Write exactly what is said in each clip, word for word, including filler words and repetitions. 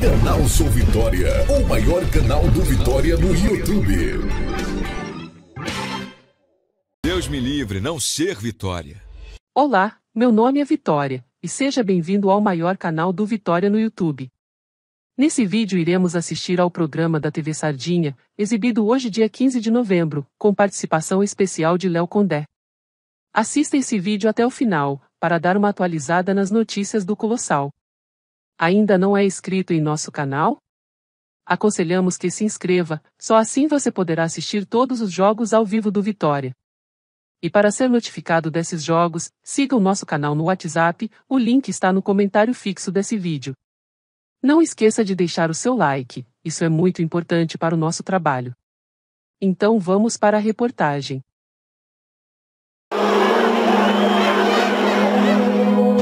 Canal Sou Vitória, o maior canal do Vitória no YouTube. Deus me livre, não ser Vitória. Olá, meu nome é Vitória, e seja bem-vindo ao maior canal do Vitória no YouTube. Nesse vídeo iremos assistir ao programa da T V Sardinha, exibido hoje dia quinze de novembro, com participação especial de Léo Condé. Assista esse vídeo até o final, para dar uma atualizada nas notícias do Colossal. Ainda não é inscrito em nosso canal? Aconselhamos que se inscreva, só assim você poderá assistir todos os jogos ao vivo do Vitória. E para ser notificado desses jogos, siga o nosso canal no WhatsApp, o link está no comentário fixo desse vídeo. Não esqueça de deixar o seu like, isso é muito importante para o nosso trabalho. Então vamos para a reportagem.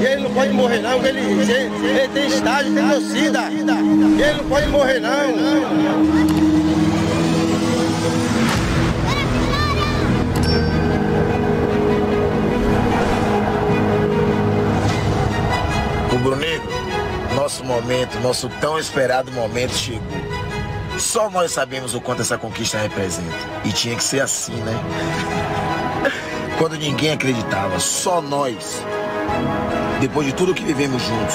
Ele não pode morrer não, ele, ele tem estádio, tem torcida, ele não pode morrer não. Brunego, nosso momento, nosso tão esperado momento chegou. Só nós sabemos o quanto essa conquista representa. E tinha que ser assim, né? Quando ninguém acreditava, só nós. Depois de tudo que vivemos juntos.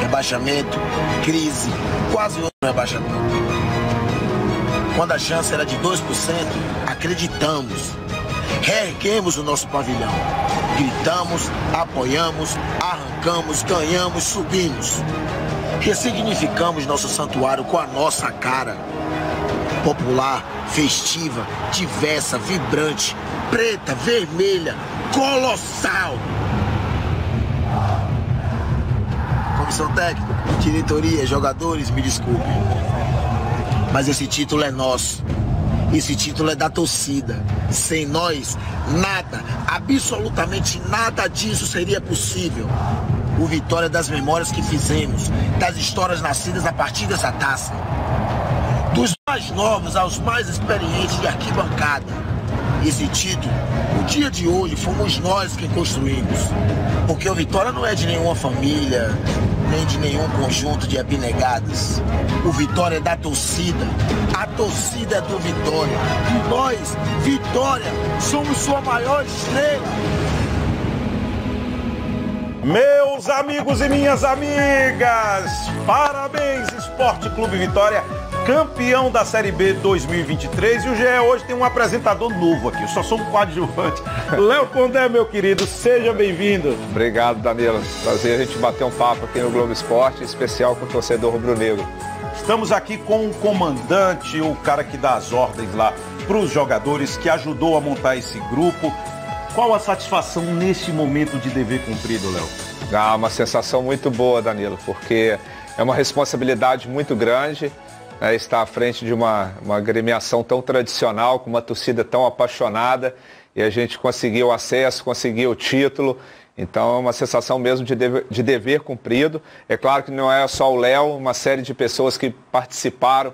Rebaixamento, crise, quase um rebaixamento. Quando a chance era de dois por cento, acreditamos. Reerguemos o nosso pavilhão. Gritamos, apoiamos, arrancamos, ganhamos, subimos. Ressignificamos nosso santuário com a nossa cara. Popular, festiva, diversa, vibrante, preta, vermelha, colossal. Comissão técnica, diretoria, jogadores, me desculpem. Mas esse título é nosso. Esse título é da torcida. Sem nós, nada, absolutamente nada disso seria possível. O Vitória é das memórias que fizemos, das histórias nascidas a partir dessa taça. Dos mais novos aos mais experientes de arquibancada. Esse título, no dia de hoje, fomos nós quem construímos. Porque o Vitória não é de nenhuma família, nem de nenhum conjunto de abnegados. O Vitória é da torcida. A torcida é do Vitória. E nós, Vitória, somos sua maior estrela. Meus amigos e minhas amigas, parabéns, Esporte Clube Vitória, campeão da Série B dois mil e vinte e três. E o G E hoje tem um apresentador novo aqui. Eu só sou um coadjuvante. Léo Condé, meu querido, seja bem-vindo. Obrigado, Danilo. Prazer a gente bater um papo aqui no Globo Esporte, em especial com o torcedor rubro-negro. Estamos aqui com o comandante, o cara que dá as ordens lá para os jogadores, que ajudou a montar esse grupo. Qual a satisfação neste momento de dever cumprido, Léo? Ah, uma sensação muito boa, Danilo, porque é uma responsabilidade muito grande. É, estar à frente de uma, uma agremiação tão tradicional, com uma torcida tão apaixonada, e a gente conseguiu o acesso, conseguiu o título. Então é uma sensação mesmo de dever, de dever cumprido. É claro que não é só o Léo, uma série de pessoas que participaram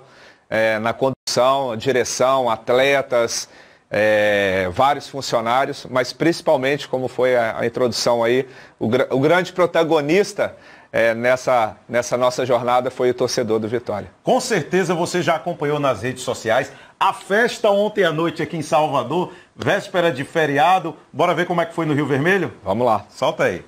é, na condução, direção, atletas, é, vários funcionários, mas principalmente, como foi a, a introdução aí, o, o grande protagonista É, nessa, nessa nossa jornada foi o torcedor do Vitória. Com certeza você já acompanhou nas redes sociais a festa ontem à noite aqui em Salvador, véspera de feriado. Bora ver como é que foi no Rio Vermelho? Vamos lá. Solta aí.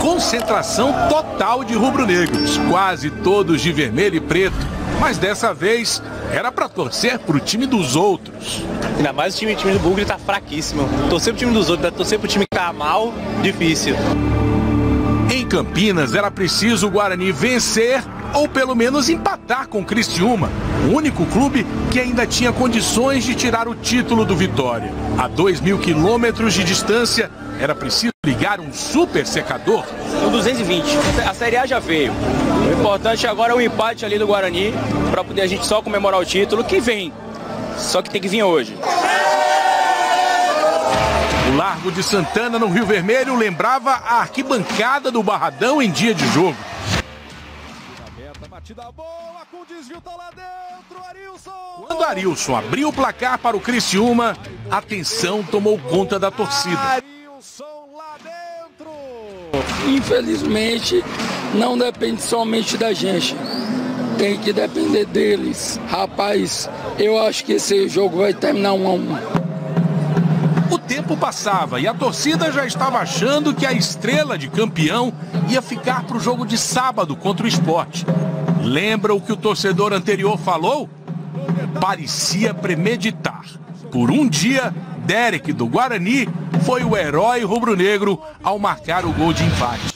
Concentração total de rubro-negros, quase todos de vermelho e preto. Mas dessa vez, era para torcer pro time dos outros. Ainda mais o time, o time do Bugre tá fraquíssimo. Torcer pro time dos outros, torcer pro time que tá mal, difícil. Em Campinas, era preciso o Guarani vencer ou pelo menos empatar com o Criciúma, o único clube que ainda tinha condições de tirar o título do Vitória. A dois mil quilômetros de distância, era preciso ligar um super secador. O duzentos e vinte. A Série A já veio. O importante agora é o empate ali do Guarani, para poder a gente só comemorar o título, que vem. Só que tem que vir hoje. O Largo de Santana, no Rio Vermelho, lembrava a arquibancada do Barradão em dia de jogo. Quando Arilson abriu o placar para o Criciúma, a tensão tomou conta da torcida. Atenção lá dentro! Infelizmente, não depende somente da gente. Tem que depender deles. Rapaz, eu acho que esse jogo vai terminar um a um. O tempo passava e a torcida já estava achando que a estrela de campeão ia ficar para o jogo de sábado contra o Sport. Lembra o que o torcedor anterior falou? Parecia premeditar. Por um dia, Derek do Guarani foi o herói rubro-negro ao marcar o gol de empate.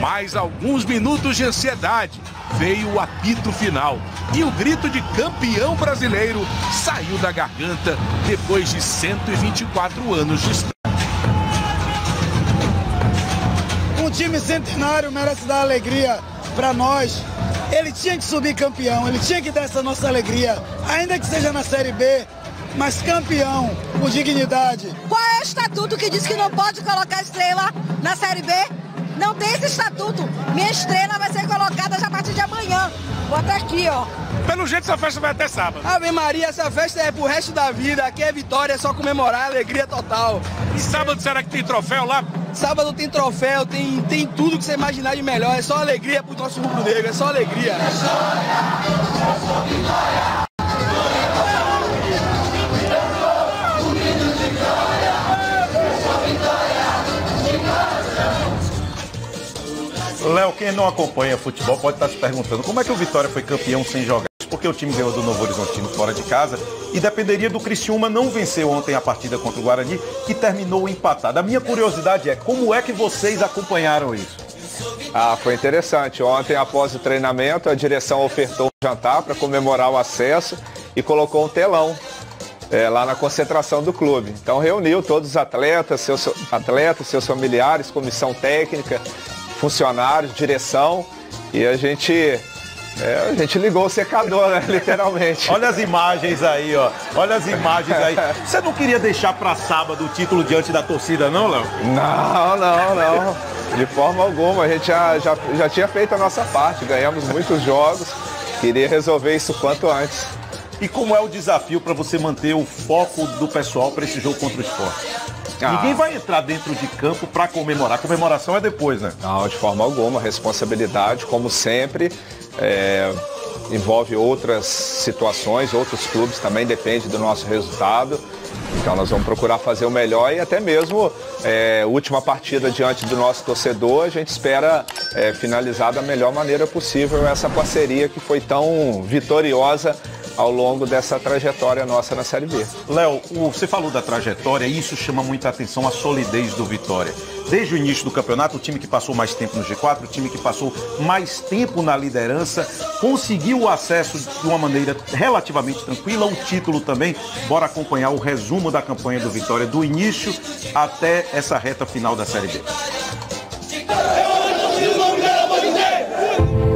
Mais alguns minutos de ansiedade, veio o apito final e o grito de campeão brasileiro saiu da garganta depois de cento e vinte e quatro anos de história. Um time centenário merece dar alegria para nós. Ele tinha que subir campeão, ele tinha que dar essa nossa alegria, ainda que seja na Série B, mas campeão, com dignidade. Qual é o estatuto que diz que não pode colocar estrela na Série B? Não tem esse estatuto. Minha estrela vai ser colocada já a partir de amanhã. Bota aqui, ó. Pelo jeito, essa festa vai até sábado. Ave Maria, essa festa é pro resto da vida. Aqui é vitória, é só comemorar, alegria total. E sábado, será que tem troféu lá? Sábado tem troféu, tem, tem tudo que você imaginar de melhor. É só alegria pro nosso rubro-negro, é só alegria. É só vitória. Léo, quem não acompanha futebol pode estar se perguntando como é que o Vitória foi campeão sem jogar? Porque o time ganhou do Novo Horizontino fora de casa e dependeria do Criciúma não vencer ontem a partida contra o Guarani, que terminou empatada. A minha curiosidade é, como é que vocês acompanharam isso? Ah, foi interessante. Ontem, após o treinamento, a direção ofertou um jantar para comemorar o acesso e colocou um telão é, lá na concentração do clube. Então reuniu todos os atletas, seus atletas, seus familiares, comissão técnica, funcionários, direção, e a gente, é, a gente ligou o secador, né, literalmente. Olha as imagens aí, ó. Olha as imagens aí. Você não queria deixar para sábado o título diante da torcida, não, Léo? Não, não, não. De forma alguma. A gente já, já, já tinha feito a nossa parte. Ganhamos muitos jogos. Queria resolver isso quanto antes. E como é o desafio para você manter o foco do pessoal para esse jogo contra o Sport? Ah. Ninguém vai entrar dentro de campo para comemorar. A comemoração é depois, né? Não, de forma alguma. Responsabilidade, como sempre, é, envolve outras situações, outros clubes também, depende do nosso resultado. Então nós vamos procurar fazer o melhor e até mesmo é, última partida diante do nosso torcedor, a gente espera é, finalizar da melhor maneira possível essa parceria que foi tão vitoriosa ao longo dessa trajetória nossa na Série B. Léo, você falou da trajetória e isso chama muita atenção, a solidez do Vitória. Desde o início do campeonato, o time que passou mais tempo no G quatro, o time que passou mais tempo na liderança, conseguiu o acesso de uma maneira relativamente tranquila, o título também. Bora acompanhar o resumo da campanha do Vitória, do início até essa reta final da Série B.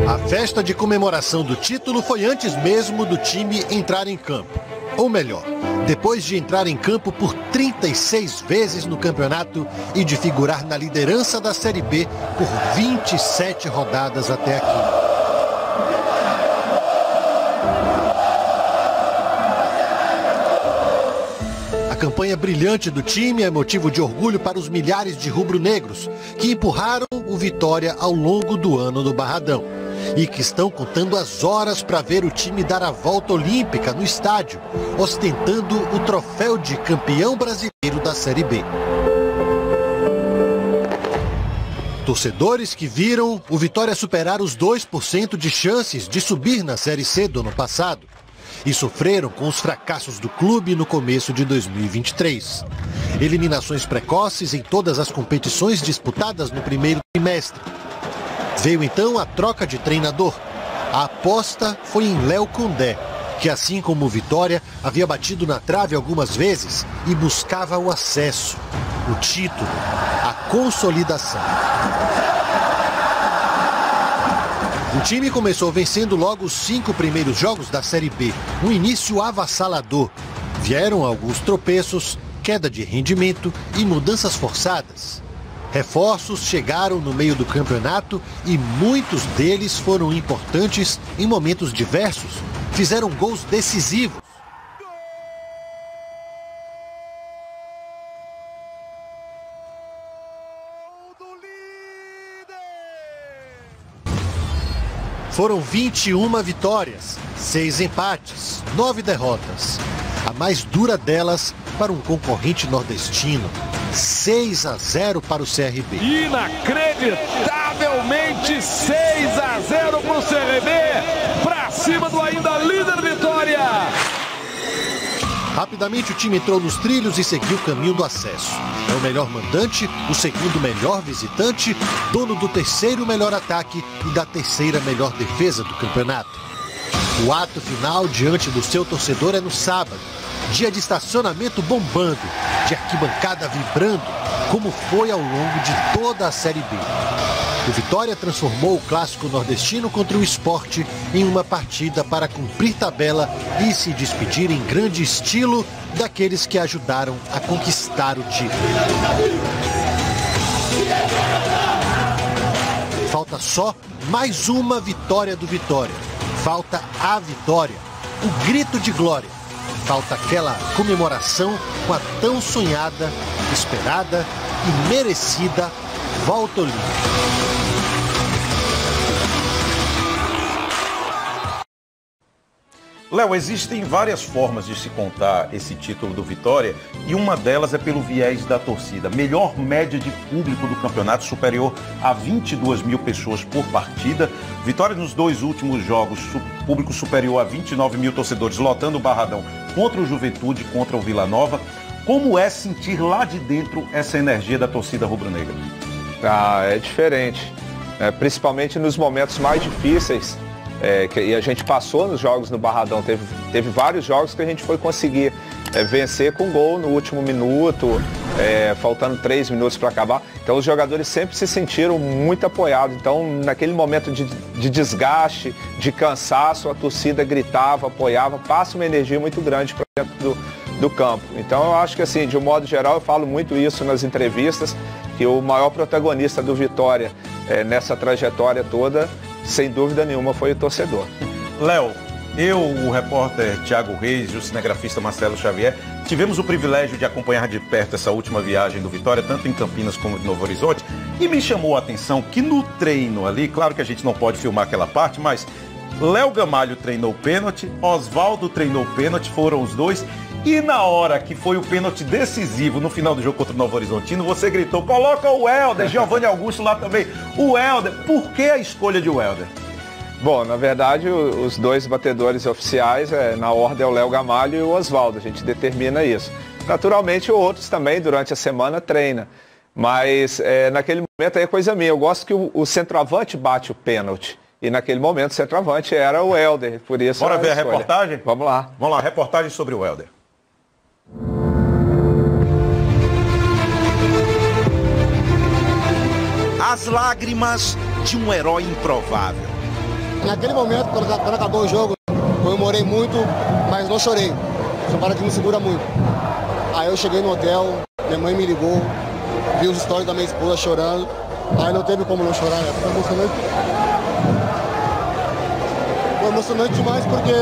A festa de comemoração do título foi antes mesmo do time entrar em campo. Ou melhor, depois de entrar em campo por trinta e seis vezes no campeonato e de figurar na liderança da Série B por vinte e sete rodadas até aqui. A campanha brilhante do time é motivo de orgulho para os milhares de rubro-negros que empurraram o Vitória ao longo do ano no Barradão e que estão contando as horas para ver o time dar a volta olímpica no estádio, ostentando o troféu de campeão brasileiro da Série B. Torcedores que viram o Vitória superar os dois por cento de chances de subir na Série C do ano passado e sofreram com os fracassos do clube no começo de dois mil e vinte e três. Eliminações precoces em todas as competições disputadas no primeiro trimestre. Veio então a troca de treinador. A aposta foi em Léo Condé, que assim como o Vitória, havia batido na trave algumas vezes e buscava o acesso, o título, a consolidação. O time começou vencendo logo os cinco primeiros jogos da Série B, um início avassalador. Vieram alguns tropeços, queda de rendimento e mudanças forçadas. Reforços chegaram no meio do campeonato e muitos deles foram importantes em momentos diversos. Fizeram gols decisivos. Foram vinte e uma vitórias, seis empates, nove derrotas. A mais dura delas para um concorrente nordestino, seis a zero para o C R B. Inacreditavelmente seis a zero para o C R B, para cima do ainda líder Vitória. Rapidamente o time entrou nos trilhos e seguiu o caminho do acesso. É o melhor mandante, o segundo melhor visitante, dono do terceiro melhor ataque e da terceira melhor defesa do campeonato. O ato final diante do seu torcedor é no sábado. Dia de estacionamento bombando, de arquibancada vibrando, como foi ao longo de toda a Série B. O Vitória transformou o clássico nordestino contra o Sport em uma partida para cumprir tabela e se despedir em grande estilo daqueles que ajudaram a conquistar o título. Falta só mais uma vitória do Vitória. Falta a vitória, o grito de glória. Falta aquela comemoração com a tão sonhada, esperada e merecida volta olímpica. Léo, existem várias formas de se contar esse título do Vitória e uma delas é pelo viés da torcida. Melhor média de público do campeonato, superior a vinte e duas mil pessoas por partida. Vitória nos dois últimos jogos, público superior a vinte e nove mil torcedores lotando o Barradão contra o Juventude, contra o Vila Nova. Como é sentir lá de dentro essa energia da torcida rubro-negra? Ah, é diferente, é, principalmente nos momentos mais difíceis. É, que, e a gente passou nos jogos no Barradão, teve, teve vários jogos que a gente foi conseguir é, vencer com gol no último minuto, é, faltando três minutos para acabar. Então os jogadores sempre se sentiram muito apoiados. Então naquele momento de, de desgaste, de cansaço, a torcida gritava, apoiava, passa uma energia muito grande para dentro do, do campo. Então eu acho que assim, de um modo geral, eu falo muito isso nas entrevistas, que o maior protagonista do Vitória é, nessa trajetória toda, sem dúvida nenhuma, foi o torcedor. Léo, eu, o repórter Tiago Reis e o cinegrafista Marcelo Xavier tivemos o privilégio de acompanhar de perto essa última viagem do Vitória, tanto em Campinas como em Novo Horizonte, e me chamou a atenção que no treino ali, claro que a gente não pode filmar aquela parte, mas Léo Gamalho treinou pênalti, Oswaldo treinou pênalti, foram os dois, e na hora que foi o pênalti decisivo no final do jogo contra o Novo Horizontino, você gritou, coloca o Helder, Giovanni Augusto lá também. O Helder, por que a escolha de o Helder? Bom, na verdade, os dois batedores oficiais, é, na ordem, é o Léo Gamalho e o Oswaldo, a gente determina isso. Naturalmente, outros também, durante a semana, treina. Mas, é, naquele momento, aí é coisa minha, eu gosto que o, o centroavante bate o pênalti. E naquele momento, o centroavante era o Helder, por isso... Bora ver a reportagem? Vamos lá. Vamos lá, reportagem sobre o Helder. As lágrimas de um herói improvável. Naquele momento, quando, quando acabou o jogo, comemorei muito, mas não chorei. Só para que me segura muito. Aí eu cheguei no hotel, minha mãe me ligou, vi os stories da minha esposa chorando. Aí não teve como não chorar, né? Foi emocionante. Foi emocionante demais porque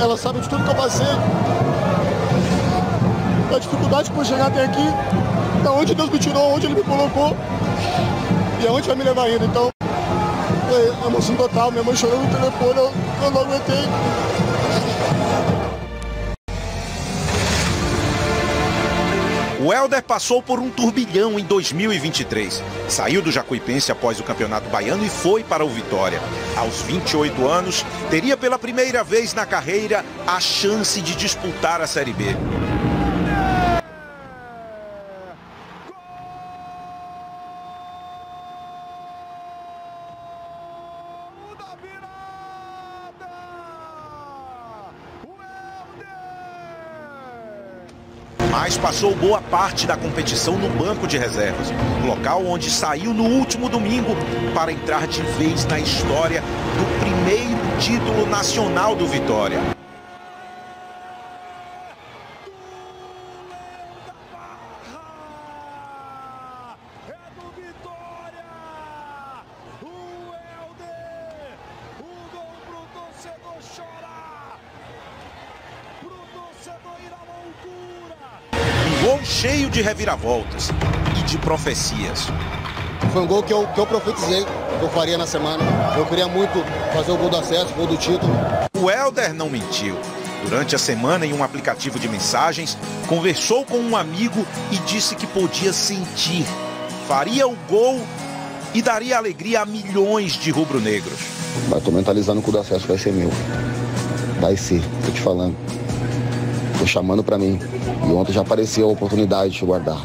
ela sabe de tudo que eu passei. A dificuldade por chegar até aqui, da onde Deus me tirou, onde Ele me colocou e aonde vai me levar ainda. Então, é emoção total, minha mãe chorou no telefone, eu, eu não aguentei. O Helder passou por um turbilhão em dois mil e vinte e três. Saiu do Jacuipense após o Campeonato Baiano e foi para o Vitória. Aos vinte e oito anos, teria pela primeira vez na carreira a chance de disputar a Série B. Mas passou boa parte da competição no banco de reservas, local onde saiu no último domingo para entrar de vez na história do primeiro título nacional do Vitória. Um gol cheio de reviravoltas e de profecias. Foi um gol que eu, que eu profetizei, que eu faria na semana. Eu queria muito fazer o gol do acesso, o gol do título. O Helder não mentiu. Durante a semana, em um aplicativo de mensagens, conversou com um amigo e disse que podia sentir. Faria o gol e daria alegria a milhões de rubro-negros. Eu tô mentalizando que o do acesso vai ser meu. Vai ser, tô te falando. Tô chamando pra mim. E ontem já apareceu a oportunidade de guardar.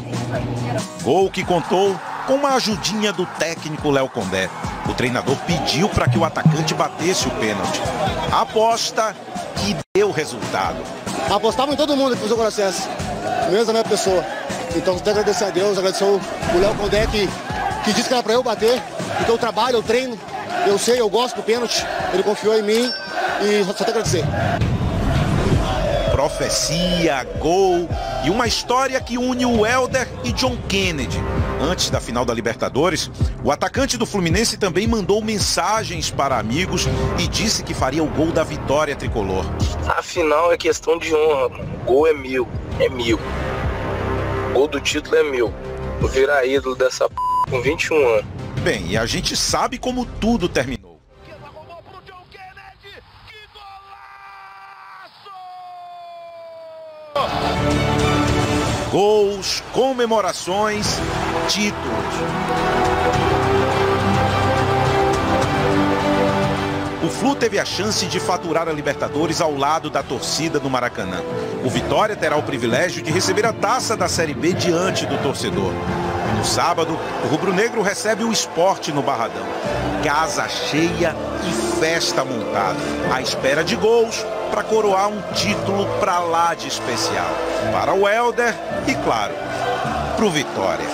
Gol que contou com uma ajudinha do técnico Léo Condé. O treinador pediu para que o atacante batesse o pênalti. Aposta que deu resultado. Apostava em todo mundo que usou o processo, mesmo a minha pessoa. Então, tenho que agradecer a Deus, agradecer o Léo Condé que, que disse que era para eu bater, porque eu trabalho, eu treino, eu sei, eu gosto do pênalti. Ele confiou em mim e só tenho que agradecer. Profecia, gol e uma história que une o Helder e John Kennedy. Antes da final da Libertadores, o atacante do Fluminense também mandou mensagens para amigos e disse que faria o gol da vitória tricolor. A final é questão de honra, mano. O gol é meu, é meu. O gol do título é meu. Vou virar ídolo dessa p... com vinte e um anos. Bem, e a gente sabe como tudo terminou. Gols, comemorações, títulos. O Flu teve a chance de faturar a Libertadores ao lado da torcida do Maracanã. O Vitória terá o privilégio de receber a taça da Série B diante do torcedor. No sábado, o rubro-negro recebe o Sport no Barradão. Casa cheia e festa montada, à espera de gols, para coroar um título pra lá de especial. Para o Helder e, claro, pro Vitória.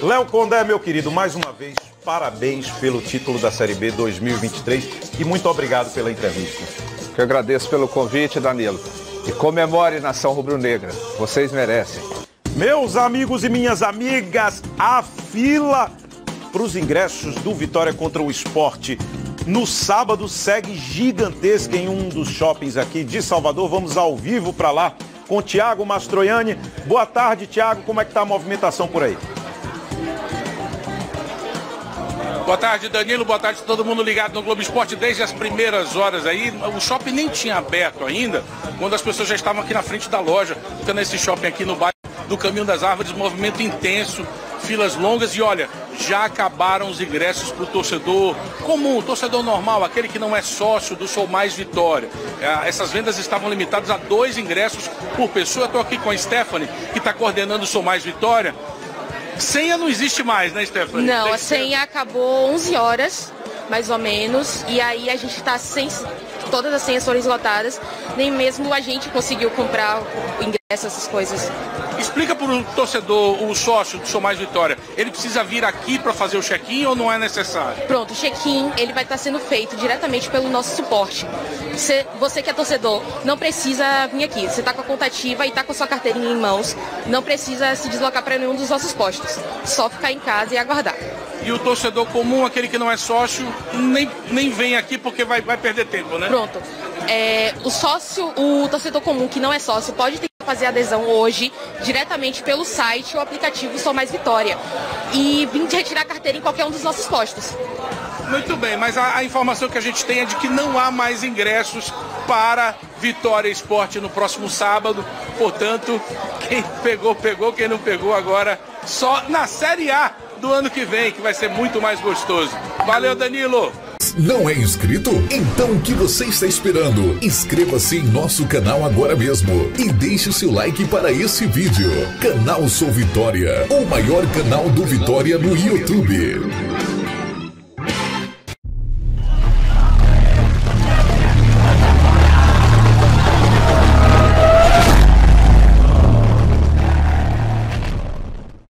Léo Condé, meu querido, mais uma vez, parabéns pelo título da Série B dois mil e vinte e três e muito obrigado pela entrevista. Eu agradeço pelo convite, Danilo. E comemore, nação rubro-negra. Vocês merecem. Meus amigos e minhas amigas, a fila para os ingressos do Vitória contra o Sport no sábado segue gigantesca em um dos shoppings aqui de Salvador. Vamos ao vivo para lá com Thiago Mastroianni. Boa tarde, Thiago. Como é que está a movimentação por aí? Boa tarde, Danilo. Boa tarde a todo mundo ligado no Globo Esporte desde as primeiras horas aí. O shopping nem tinha aberto ainda, quando as pessoas já estavam aqui na frente da loja, ficando nesse shopping aqui no bairro do Caminho das Árvores, movimento intenso, filas longas e olha, já acabaram os ingressos para o torcedor comum, torcedor normal, aquele que não é sócio do Sou Mais Vitória. Essas vendas estavam limitadas a dois ingressos por pessoa. Eu estou aqui com a Stephanie, que está coordenando o Sou Mais Vitória. Senha não existe mais, né, Stephanie? Não, a senha acabou onze horas, mais ou menos, e aí a gente está sem... Todas as senhas foram esgotadas, nem mesmo a gente conseguiu comprar o ingresso, essas coisas. Explica para o torcedor, o sócio do Sou Mais Vitória, ele precisa vir aqui para fazer o check-in ou não é necessário? Pronto, o check-in, ele vai estar sendo feito diretamente pelo nosso suporte. Você, você que é torcedor, não precisa vir aqui. Você está com a conta ativa e está com a sua carteirinha em mãos. Não precisa se deslocar para nenhum dos nossos postos. Só ficar em casa e aguardar. E o torcedor comum, aquele que não é sócio, nem, nem vem aqui porque vai, vai perder tempo, né? Pronto. É, o sócio, o torcedor comum que não é sócio pode ter que fazer adesão hoje diretamente pelo site ou aplicativo Sou Mais Vitória e vir retirar a carteira em qualquer um dos nossos postos. Muito bem, mas a, a informação que a gente tem é de que não há mais ingressos para Vitória Esporte no próximo sábado. Portanto, quem pegou, pegou, quem não pegou agora só na Série A do ano que vem, que vai ser muito mais gostoso. Valeu, Danilo! Não é inscrito? Então o que você está esperando? Inscreva-se em nosso canal agora mesmo e deixe o seu like para esse vídeo. Canal Sou Vitória, o maior canal do Vitória no YouTube.